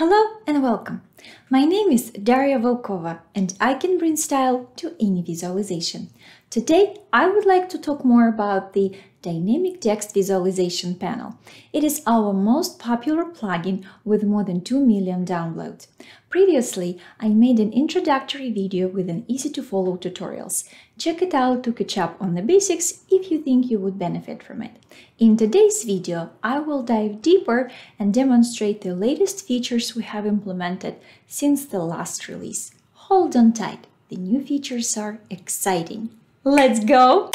Hello and welcome! My name is Daria Volkova and I can bring style to any visualization. Today I would like to talk more about the Dynamic Text Visualization panel. It is our most popular plugin with more than 2 million downloads. Previously, I made an introductory video with an easy-to-follow tutorials. Check it out to catch up on the basics if you think you would benefit from it. In today's video, I will dive deeper and demonstrate the latest features we have implemented since the last release. Hold on tight, the new features are exciting. Let's go!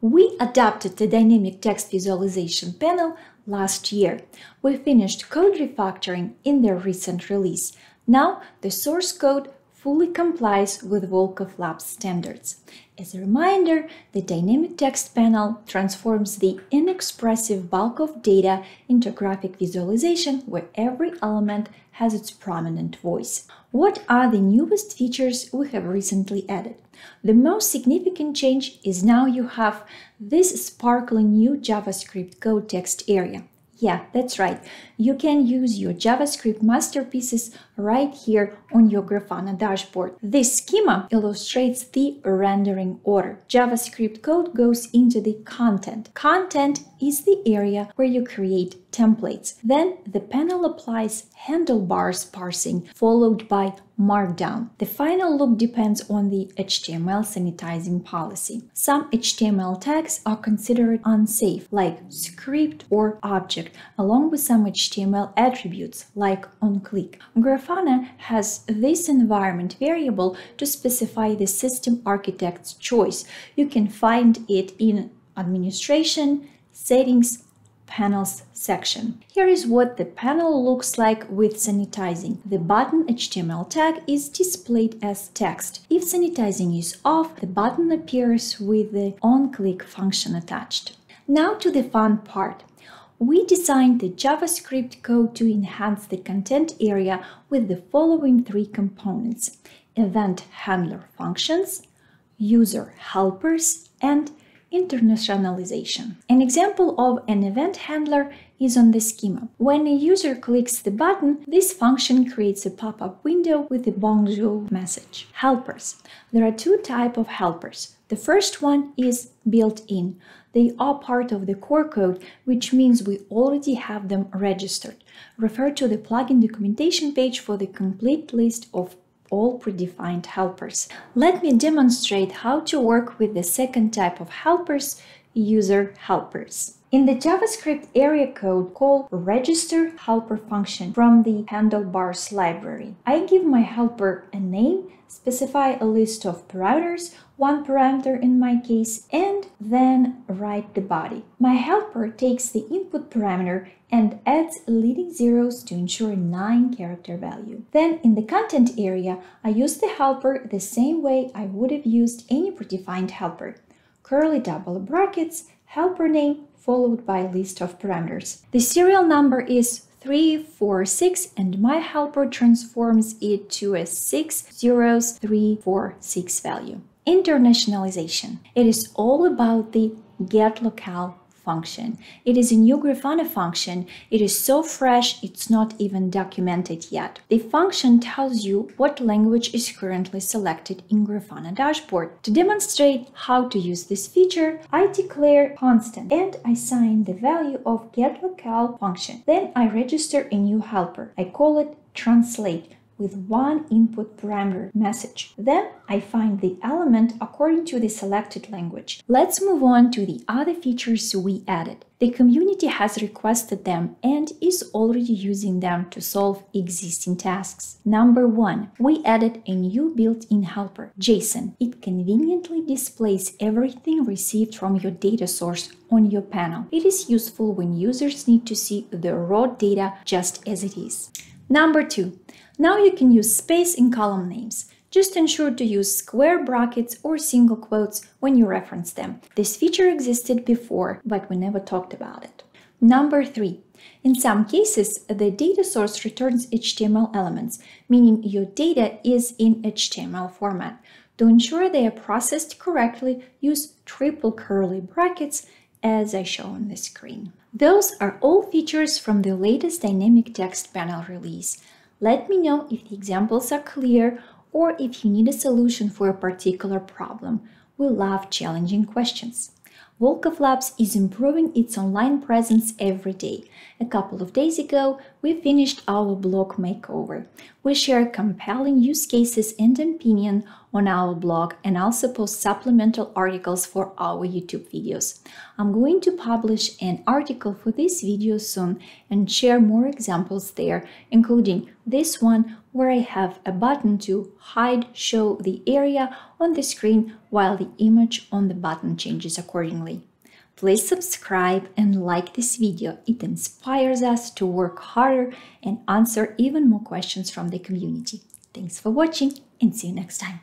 We adapted the Dynamic Text Visualization panel last year. We finished code refactoring in their recent release. Now the source code fully complies with Volkov Labs standards. As a reminder, the Dynamic Text panel transforms the inexpressive bulk of data into graphic visualization where every element has its prominent voice. What are the newest features we have recently added? The most significant change is now you have this sparkling new JavaScript code text area. Yeah, that's right. You can use your JavaScript masterpieces right here on your Grafana dashboard. This schema illustrates the rendering order. JavaScript code goes into the content. Content is the area where you create templates. Then the panel applies handlebars parsing, followed by Markdown. The final look depends on the HTML sanitizing policy. Some HTML tags are considered unsafe, like script or object, along with some HTML attributes, like onClick. Grafana has this environment variable to specify the system architect's choice. You can find it in Administration, Settings, Panels section. Here is what the panel looks like with sanitizing. The button HTML tag is displayed as text. If sanitizing is off, the button appears with the onClick function attached. Now to the fun part. We designed the JavaScript code to enhance the content area with the following three components: event handler functions, user helpers, and internationalization. An example of an event handler is on the schema. When a user clicks the button, this function creates a pop-up window with a bonjour message. Helpers. There are two types of helpers. The first one is built-in. They are part of the core code, which means we already have them registered. Refer to the plugin documentation page for the complete list of all predefined helpers. Let me demonstrate how to work with the second type of helpers, user helpers. In the JavaScript area code, call register helper function from the handlebars library. I give my helper a name, specify a list of parameters, one parameter in my case, and then write the body. My helper takes the input parameter and adds leading zeros to ensure a 9-character value. Then in the content area, I use the helper the same way I would have used any predefined helper. Curly double brackets, helper name, followed by a list of parameters. The serial number is 346 and my helper transforms it to a 60346 value. Internationalization. It is all about the getLocale function. It is a new Grafana function. It is so fresh, it's not even documented yet. The function tells you what language is currently selected in Grafana dashboard. To demonstrate how to use this feature, I declare constant and I assign the value of getLocale function. Then I register a new helper. I call it translate with one input parameter message. Then I find the element according to the selected language. Let's move on to the other features we added. The community has requested them and is already using them to solve existing tasks. Number 1, we added a new built-in helper, JSON. It conveniently displays everything received from your data source on your panel. It is useful when users need to see the raw data just as it is. Number 2, now you can use space in column names. Just ensure to use square brackets or single quotes when you reference them. This feature existed before, but we never talked about it. Number 3, in some cases, the data source returns HTML elements, meaning your data is in HTML format. To ensure they are processed correctly, use triple curly brackets as I show on the screen. Those are all features from the latest Dynamic Text Panel release. Let me know if the examples are clear or if you need a solution for a particular problem. We love challenging questions. Volkov Labs is improving its online presence every day. A couple of days ago, we finished our blog makeover. We share compelling use cases and opinion on our blog and also post supplemental articles for our YouTube videos. I'm going to publish an article for this video soon and share more examples there, including this one where I have a button to hide, show the area on the screen while the image on the button changes accordingly. Please subscribe and like this video. It inspires us to work harder and answer even more questions from the community. Thanks for watching and see you next time.